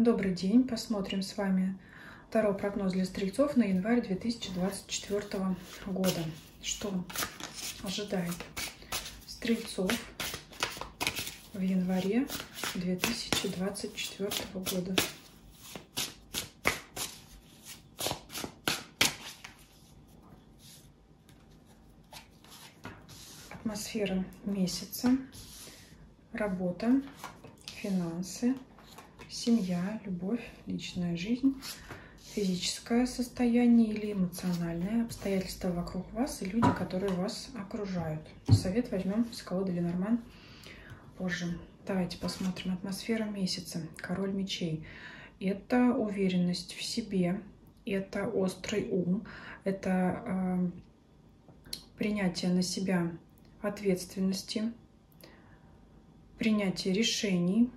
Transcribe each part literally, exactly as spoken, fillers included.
Добрый день! Посмотрим с вами второй прогноз для стрельцов на январь две тысячи двадцать четвёртого года. Что ожидает стрельцов в январе две тысячи двадцать четвёртого года? Атмосфера месяца, работа, финансы, семья, любовь, личная жизнь, физическое состояние или эмоциональное, обстоятельства вокруг вас и люди, которые вас окружают. Совет возьмем с колоды Ленорман позже. Давайте посмотрим атмосферу месяца. Король мечей. Это уверенность в себе, это острый ум, это э, принятие на себя ответственности, принятие решений,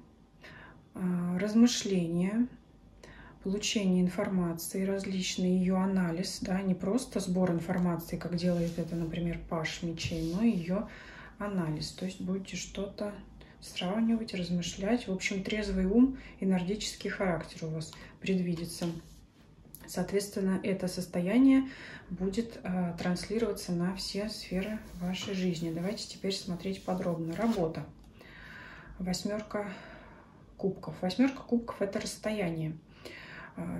размышления, получение информации, различный ее анализ, да, не просто сбор информации, как делает это, например, Паж мечей, но ее анализ. То есть будете что-то сравнивать, размышлять. В общем, трезвый ум, энергетический характер у вас предвидится. Соответственно, это состояние будет э, транслироваться на все сферы вашей жизни. Давайте теперь смотреть подробно. Работа. Восьмерка кубков. Восьмерка кубков — это расстояние.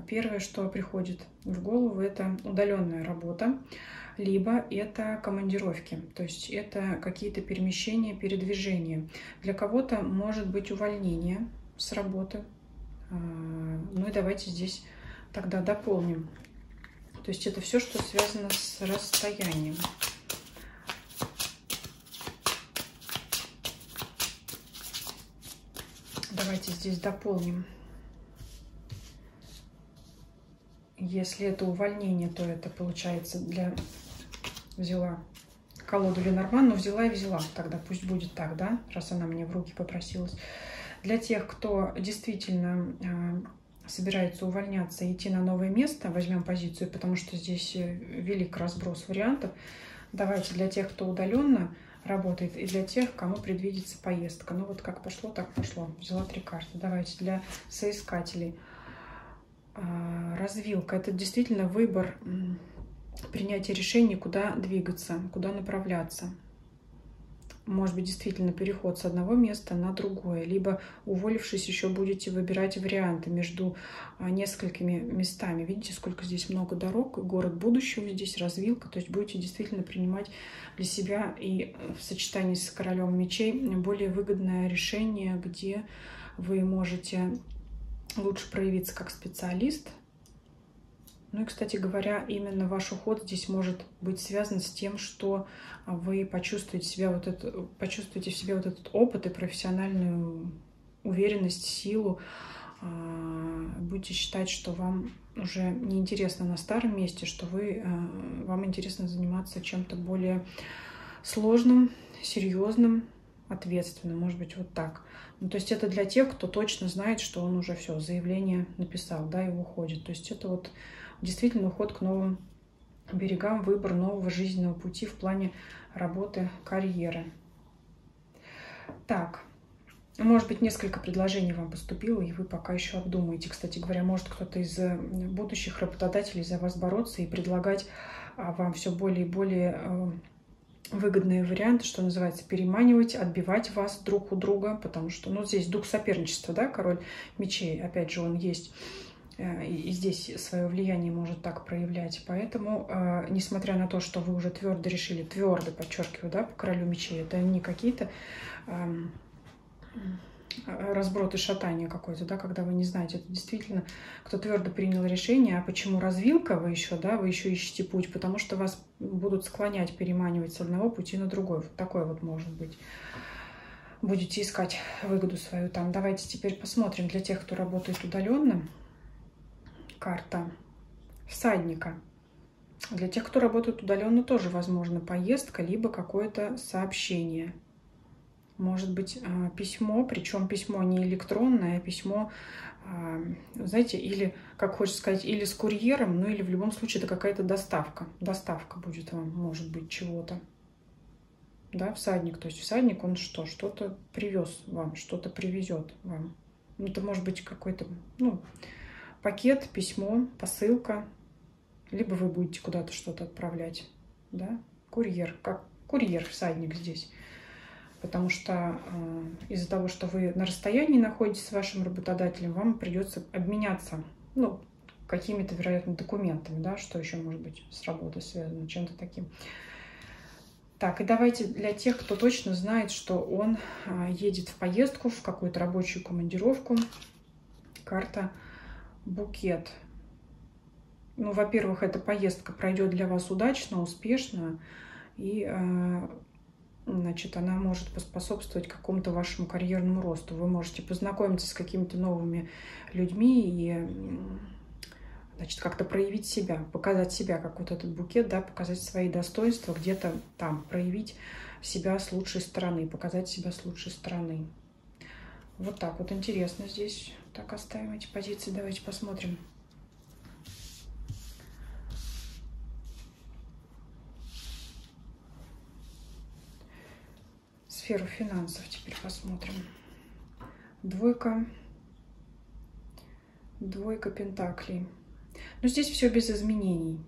Первое, что приходит в голову, это удаленная работа, либо это командировки, то есть это какие-то перемещения, передвижения. Для кого-то может быть увольнение с работы. Ну и давайте здесь тогда дополним. То есть это все, что связано с расстоянием. Давайте здесь дополним. Если это увольнение, то это получается для... Взяла колоду Ленорман, но взяла и взяла. Тогда пусть будет так, да? Раз она мне в руки попросилась. Для тех, кто действительно э, собирается увольняться и идти на новое место, возьмем позицию, потому что здесь велик разброс вариантов. Давайте для тех, кто удаленно работает, и для тех, кому предвидится поездка. Ну вот как пошло, так пошло. Взяла три карты. Давайте для соискателей. Развилка. Это действительно выбор, принятие решений, куда двигаться, куда направляться. Может быть, действительно переход с одного места на другое. Либо, уволившись, еще будете выбирать варианты между несколькими местами. Видите, сколько здесь много дорог. Город будущего здесь, развилка. То есть будете действительно принимать для себя и в сочетании с королем мечей более выгодное решение, где вы можете лучше проявиться как специалист. Ну и, кстати говоря, именно ваш уход здесь может быть связан с тем, что вы почувствуете, себя вот это, почувствуете в себе вот этот опыт и профессиональную уверенность, силу. Будете считать, что вам уже неинтересно на старом месте, что вы, вам интересно заниматься чем-то более сложным, серьезным, ответственным. Может быть, вот так. Ну, то есть это для тех, кто точно знает, что он уже все, заявление написал, да, и уходит. То есть это вот... Действительно, уход к новым берегам, выбор нового жизненного пути в плане работы, карьеры. Так, может быть, несколько предложений вам поступило, и вы пока еще обдумаете. Кстати говоря, может кто-то из будущих работодателей за вас бороться и предлагать вам все более и более выгодные варианты, что называется, переманивать, отбивать вас друг у друга, потому что, ну, здесь дух соперничества, да, король мечей, опять же, он есть. И здесь свое влияние может так проявлять. Поэтому, э, несмотря на то, что вы уже твердо решили, твердо, подчеркиваю, да, по королю мечей, это не какие-то э, разброты, шатания какое-то, да, когда вы не знаете. Это действительно, кто твердо принял решение, а почему развилка вы еще, да, вы еще ищете путь, потому что вас будут склонять, переманивать с одного пути на другой. Вот такое вот может быть. Будете искать выгоду свою там. Давайте теперь посмотрим для тех, кто работает удаленно. Карта всадника. Для тех, кто работает удаленно, тоже возможно поездка, либо какое-то сообщение. Может быть, письмо, причем письмо не электронное, а письмо, знаете, или, как хочется сказать, или с курьером, ну или в любом случае это какая-то доставка. Доставка будет вам, может быть, чего-то. Да, всадник. То есть всадник, он что? Что-то привез вам, что-то привезет вам. Это может быть какой-то, ну, пакет, письмо, посылка. Либо вы будете куда-то что-то отправлять. Да? Курьер. Как курьер, всадник здесь. Потому что э, из-за того, что вы на расстоянии находитесь с вашим работодателем, вам придется обменяться, ну, какими-то, вероятно, документами, да, что еще может быть с работой связано, чем-то таким. Так, и давайте для тех, кто точно знает, что он едет в поездку, в какую-то рабочую командировку. Карта «Букет». Ну, во-первых, эта поездка пройдет для вас удачно, успешно, и, значит, она может поспособствовать какому-то вашему карьерному росту. Вы можете познакомиться с какими-то новыми людьми и, значит, как-то проявить себя, показать себя, как вот этот букет, да, показать свои достоинства где-то там, проявить себя с лучшей стороны, показать себя с лучшей стороны. Вот так вот интересно здесь. Так, оставим эти позиции, давайте посмотрим. Сферу финансов теперь посмотрим. Двойка. Двойка пентаклей. Но здесь все без изменений.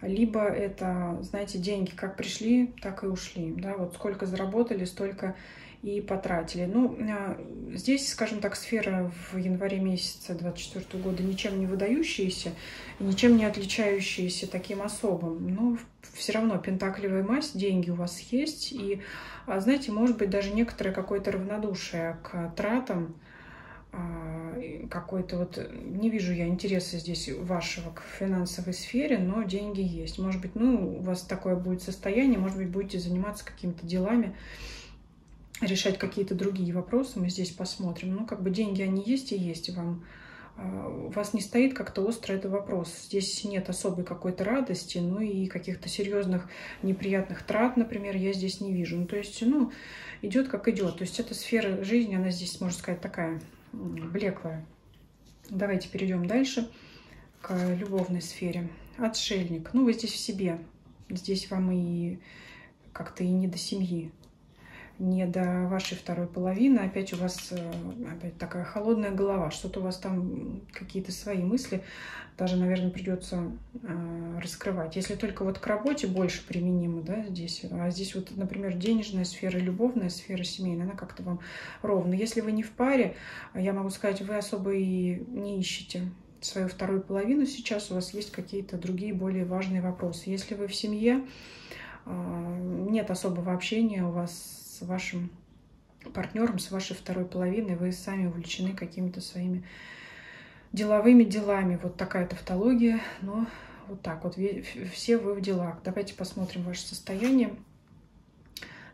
Либо это, знаете, деньги как пришли, так и ушли. Да? Вот сколько заработали, столько и потратили. Ну, здесь, скажем так, сфера в январе месяце две тысячи двадцать четвёртого года ничем не выдающаяся, ничем не отличающаяся таким особым. Но все равно пентаклевая мазь, деньги у вас есть. И, знаете, может быть, даже некоторое какое-то равнодушие к тратам, какой-то вот, не вижу я интереса здесь вашего к финансовой сфере, но деньги есть. Может быть, ну, у вас такое будет состояние, может быть, будете заниматься какими-то делами, решать какие-то другие вопросы, мы здесь посмотрим. Ну, как бы деньги, они есть и есть, и вам, у вас не стоит как-то остро этот вопрос. Здесь нет особой какой-то радости, ну, и каких-то серьезных неприятных трат, например, я здесь не вижу. Ну, то есть, ну, идет как идет. То есть, эта сфера жизни, она здесь, можно сказать, такая блеклая. Давайте перейдем дальше к любовной сфере. Отшельник. Ну, вы здесь в себе. Здесь вам и как-то и не до семьи, не до вашей второй половины. Опять у вас опять такая холодная голова. Что-то у вас там какие-то свои мысли. Даже, наверное, придется раскрывать. Если только вот к работе больше применимо, да, здесь. А здесь вот, например, денежная сфера, любовная сфера, семейная, она как-то вам ровно. Если вы не в паре, я могу сказать, вы особо и не ищете свою вторую половину сейчас. У вас есть какие-то другие более важные вопросы. Если вы в семье, нет особого общения у вас с вашим партнером, с вашей второй половиной, вы сами увлечены какими-то своими деловыми делами. Вот такая тавтология, но вот так вот. Все вы в делах. Давайте посмотрим ваше состояние.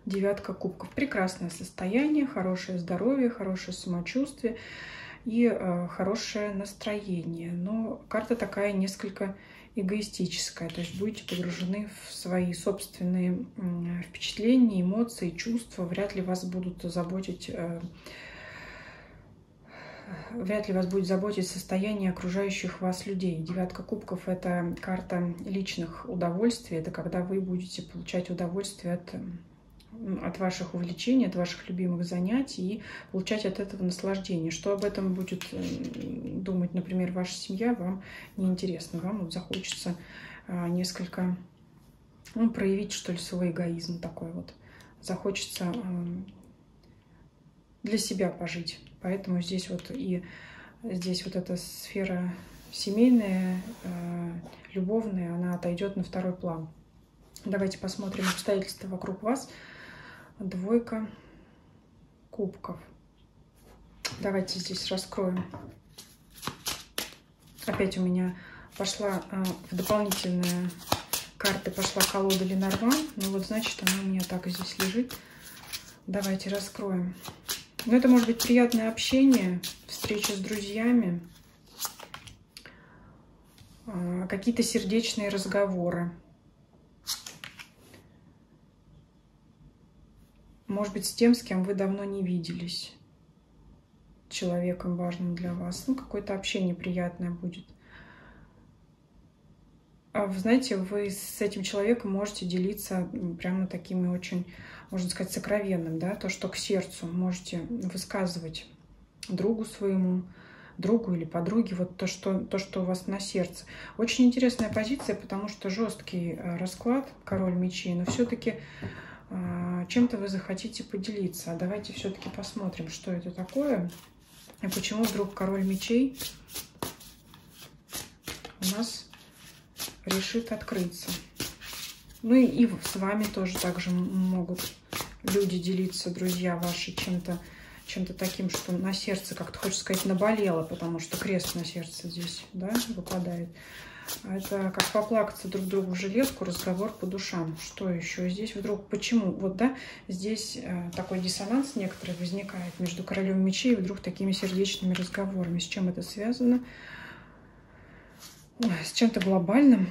Девятка кубков. Прекрасное состояние, хорошее здоровье, хорошее самочувствие и э, хорошее настроение. Но карта такая несколько эгоистическая, то есть будете погружены в свои собственные впечатления, эмоции, чувства. Вряд ли вас будут заботить, э, вряд ли вас будет заботить состояние окружающих вас людей. Девятка кубков – это карта личных удовольствий, это когда вы будете получать удовольствие от от ваших увлечений, от ваших любимых занятий и получать от этого наслаждение. Что об этом будет думать, например, ваша семья, вам неинтересно. Вам вот захочется несколько, ну, проявить, что ли, свой эгоизм такой вот. Захочется для себя пожить. Поэтому здесь вот и здесь вот эта сфера семейная, любовная, она отойдет на второй план. Давайте посмотрим обстоятельства вокруг вас. Двойка кубков. Давайте здесь раскроем. Опять у меня пошла э, в дополнительные карты пошла колода Ленорман. Ну вот, значит, она у меня так и здесь лежит. Давайте раскроем. Ну, это может быть приятное общение, встреча с друзьями, э, какие-то сердечные разговоры. Может быть, с тем, с кем вы давно не виделись. Человеком важным для вас. Ну, какое-то общение приятное будет. А, знаете, вы с этим человеком можете делиться прямо такими очень, можно сказать, сокровенным, да, то, что к сердцу можете высказывать другу своему, другу или подруге, вот то, что, то, что у вас на сердце. Очень интересная позиция, потому что жесткий расклад, король мечей, но все-таки э, чем-то вы захотите поделиться. А давайте все-таки посмотрим, что это такое и почему вдруг король мечей у нас решит открыться. Ну и, и с вами тоже также могут люди делиться, друзья ваши, чем-то чем-то таким, что на сердце, как-то, хочешь сказать, наболело, потому что крест на сердце здесь, да, выпадает. Это как поплакаться друг другу в жилетку, разговор по душам. Что еще здесь вдруг? Почему? Вот, да, здесь э, такой диссонанс некоторый возникает между королем мечей и вдруг такими сердечными разговорами. С чем это связано? Ой, с чем-то глобальным.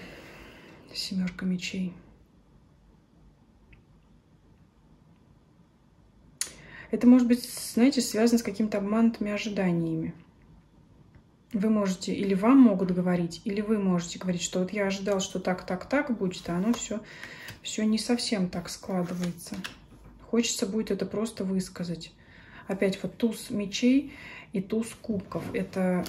Семерка мечей. Это может быть, знаете, связано с какими-то обманутыми ожиданиями. Вы можете, или вам могут говорить, или вы можете говорить, что вот я ожидал, что так, так, так будет, а оно все, все не совсем так складывается. Хочется будет это просто высказать. Опять вот туз мечей и туз кубков. Это,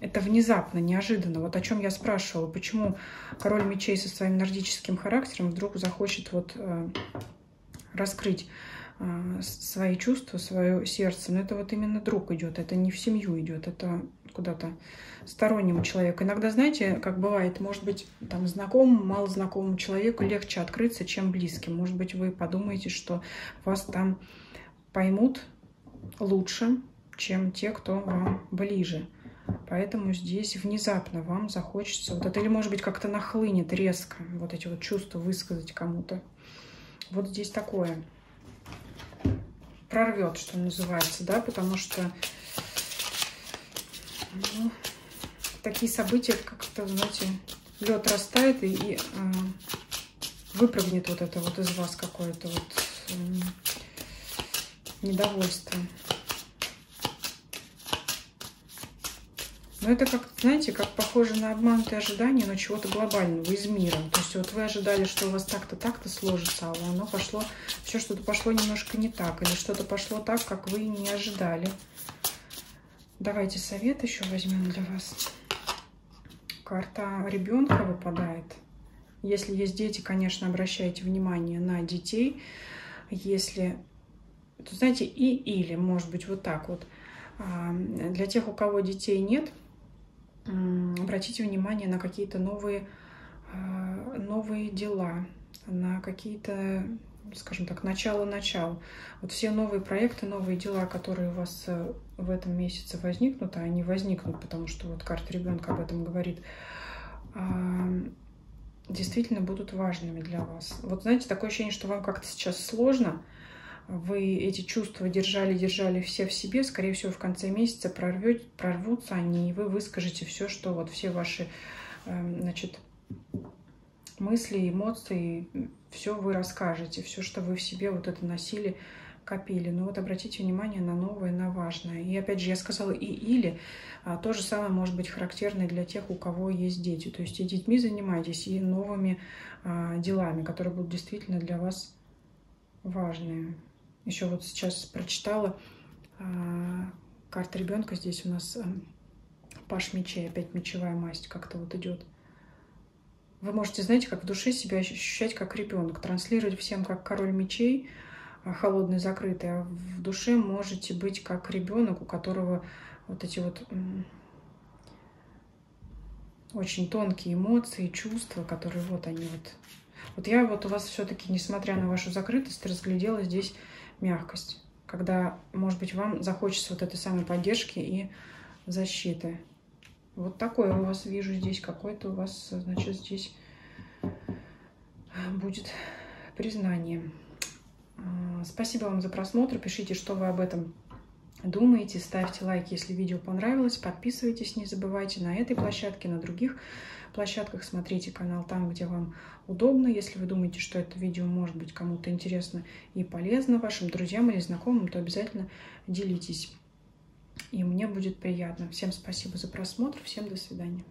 это внезапно, неожиданно. Вот о чем я спрашивала, почему король мечей со своим нордическим характером вдруг захочет вот раскрыть свои чувства, свое сердце. Но это вот именно друг идет, это не в семью идет, это куда-то стороннему человеку. Иногда, знаете, как бывает, может быть, там знакомому, малознакомому человеку легче открыться, чем близким. Может быть, вы подумаете, что вас там поймут лучше, чем те, кто вам ближе. Поэтому здесь внезапно вам захочется вот это, или, может быть, как-то нахлынет резко вот эти вот чувства высказать кому-то. Вот здесь такое. Прорвет, что называется, да, потому что ну, такие события как-то, знаете, лед растает и, и э, выпрыгнет вот это вот из вас какое-то вот э, недовольство. Но это как, знаете, как похоже на обманутые ожидания, но чего-то глобального, из мира. То есть вот вы ожидали, что у вас так-то, так-то сложится, а оно пошло, все что-то пошло немножко не так, или что-то пошло так, как вы не ожидали. Давайте совет еще возьмем для вас. Карта ребенка выпадает. Если есть дети, конечно, обращайте внимание на детей. Если, то, знаете, и или, может быть, вот так вот. Для тех, у кого детей нет, обратите внимание на какие-то новые, новые дела, на какие-то, скажем так, начало-начало. Вот все новые проекты, новые дела, которые у вас в этом месяце возникнут, а они возникнут, потому что вот карта ребенка об этом говорит, действительно будут важными для вас. Вот знаете, такое ощущение, что вам как-то сейчас сложно. Вы эти чувства держали, держали все в себе, скорее всего, в конце месяца прорвете, прорвутся они, и вы выскажете все, что вот все ваши, значит, мысли, эмоции, все вы расскажете, все, что вы в себе вот это носили, копили. Но вот обратите внимание на новое, на важное. И опять же, я сказала и или, а то же самое может быть характерно для тех, у кого есть дети. То есть и детьми занимайтесь, и новыми а, делами, которые будут действительно для вас важные. Еще вот сейчас прочитала э, карта ребенка. Здесь у нас э, паж мечей, опять мечевая масть как-то вот идет. Вы можете, знаете, как в душе себя ощущать как ребенок, транслировать всем как король мечей, э, холодный, закрытый, а в душе можете быть как ребенок, у которого вот эти вот э, очень тонкие эмоции, чувства, которые вот они вот. Вот я вот у вас все-таки, несмотря на вашу закрытость, разглядела здесь мягкость, когда, может быть, вам захочется вот этой самой поддержки и защиты. Вот такое у вас вижу здесь, какое-то у вас, значит, здесь будет признание. Спасибо вам за просмотр. Пишите, что вы об этом думаете. Ставьте лайк, если видео понравилось. Подписывайтесь, не забывайте, на этой площадке, на других площадках. Смотрите канал там, где вам удобно. Если вы думаете, что это видео может быть кому-то интересно и полезно, вашим друзьям или знакомым, то обязательно делитесь. И мне будет приятно. Всем спасибо за просмотр. Всем до свидания.